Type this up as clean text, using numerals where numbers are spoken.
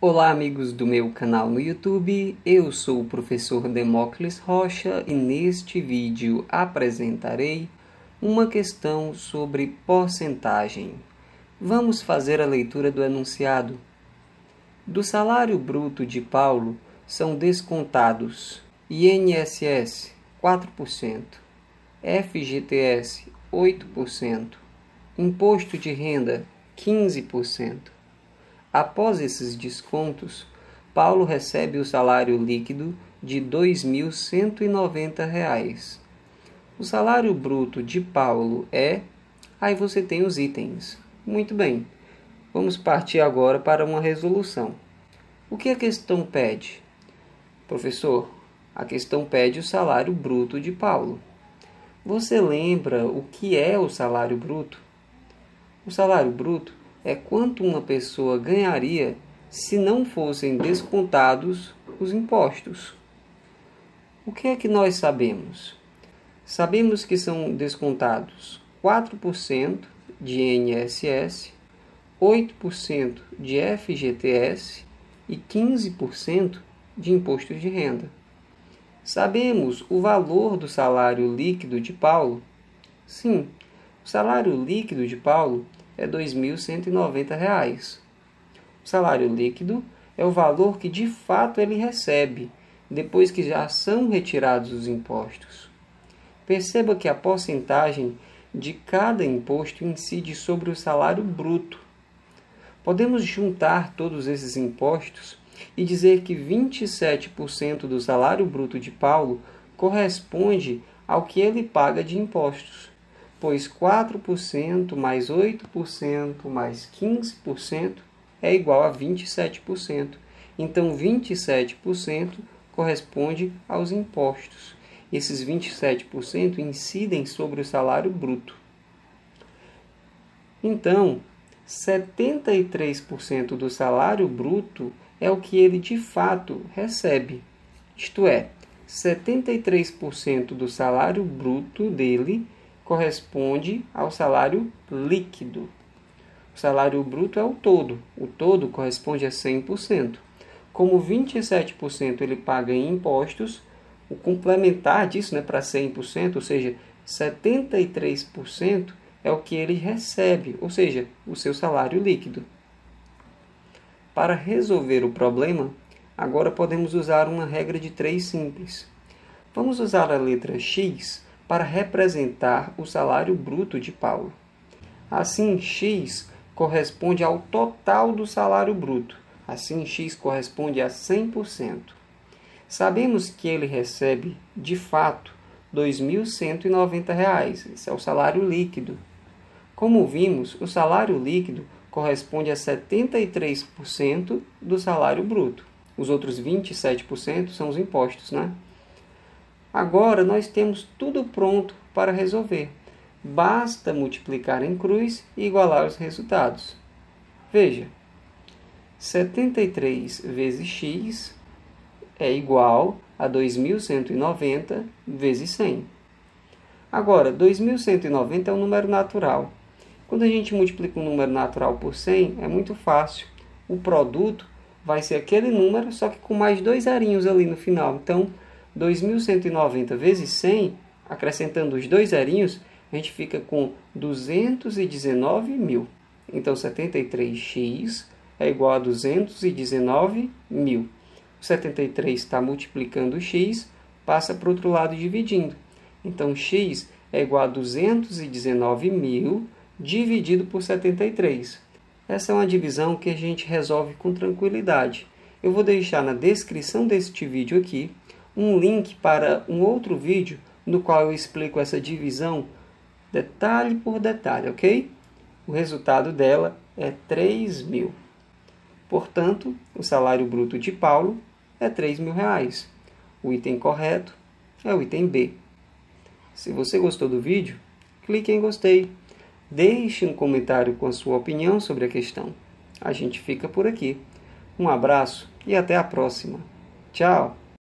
Olá amigos do meu canal no YouTube, eu sou o professor Demóclis Rocha e neste vídeo apresentarei uma questão sobre porcentagem. Vamos fazer a leitura do enunciado. Do salário bruto de Paulo são descontados INSS 4%, FGTS 8%, Imposto de Renda 15%. Após esses descontos, Paulo recebe o salário líquido de R$ 2.190. O salário bruto de Paulo é... Aí você tem os itens. Muito bem. Vamos partir agora para uma resolução. O que a questão pede? Professor, a questão pede o salário bruto de Paulo. Você lembra o que é o salário bruto? O salário bruto é quanto uma pessoa ganharia se não fossem descontados os impostos. O que é que nós sabemos? Sabemos que são descontados 4% de INSS, 8% de FGTS e 15% de Imposto de Renda. Sabemos o valor do salário líquido de Paulo? Sim, o salário líquido de Paulo é R$ 2.190. O salário líquido é o valor que de fato ele recebe, depois que já são retirados os impostos. Perceba que a porcentagem de cada imposto incide sobre o salário bruto. Podemos juntar todos esses impostos e dizer que 27% do salário bruto de Paulo corresponde ao que ele paga de impostos, pois 4% mais 8% mais 15% é igual a 27%. Então, 27% corresponde aos impostos. Esses 27% incidem sobre o salário bruto. Então, 73% do salário bruto é o que ele de fato recebe. Isto é, 73% do salário bruto dele corresponde ao salário líquido. O salário bruto é o todo. O todo corresponde a 100%. Como 27% ele paga em impostos, o complementar disso, para 100%, ou seja, 73% é o que ele recebe, ou seja, o seu salário líquido. Para resolver o problema, agora podemos usar uma regra de 3 simples. Vamos usar a letra X para representar o salário bruto de Paulo. Assim, X corresponde ao total do salário bruto. Assim, X corresponde a 100%. Sabemos que ele recebe, de fato, R$ 2.190. Esse é o salário líquido. Como vimos, o salário líquido corresponde a 73% do salário bruto. Os outros 27% são os impostos, Agora, nós temos tudo pronto para resolver. Basta multiplicar em cruz e igualar os resultados. Veja, 73 vezes x é igual a 2.190 vezes 100. Agora, 2.190 é um número natural. Quando a gente multiplica um número natural por 100, é muito fácil. O produto vai ser aquele número, só que com mais 2 zerinhos ali no final. Então, 2.190 vezes 100, acrescentando os 2 zerinhos, a gente fica com 219.000. Então, 73x é igual a 219.000. O 73 está multiplicando o x, passa para o outro lado dividindo. Então, x é igual a 219.000 dividido por 73. Essa é uma divisão que a gente resolve com tranquilidade. Eu vou deixar na descrição deste vídeo aqui um link para um outro vídeo no qual eu explico essa divisão detalhe por detalhe, ok? O resultado dela é 3.000. Portanto, o salário bruto de Paulo é R$ 3.000. O item correto é o item B. Se você gostou do vídeo, clique em gostei. Deixe um comentário com a sua opinião sobre a questão. A gente fica por aqui. Um abraço e até a próxima. Tchau!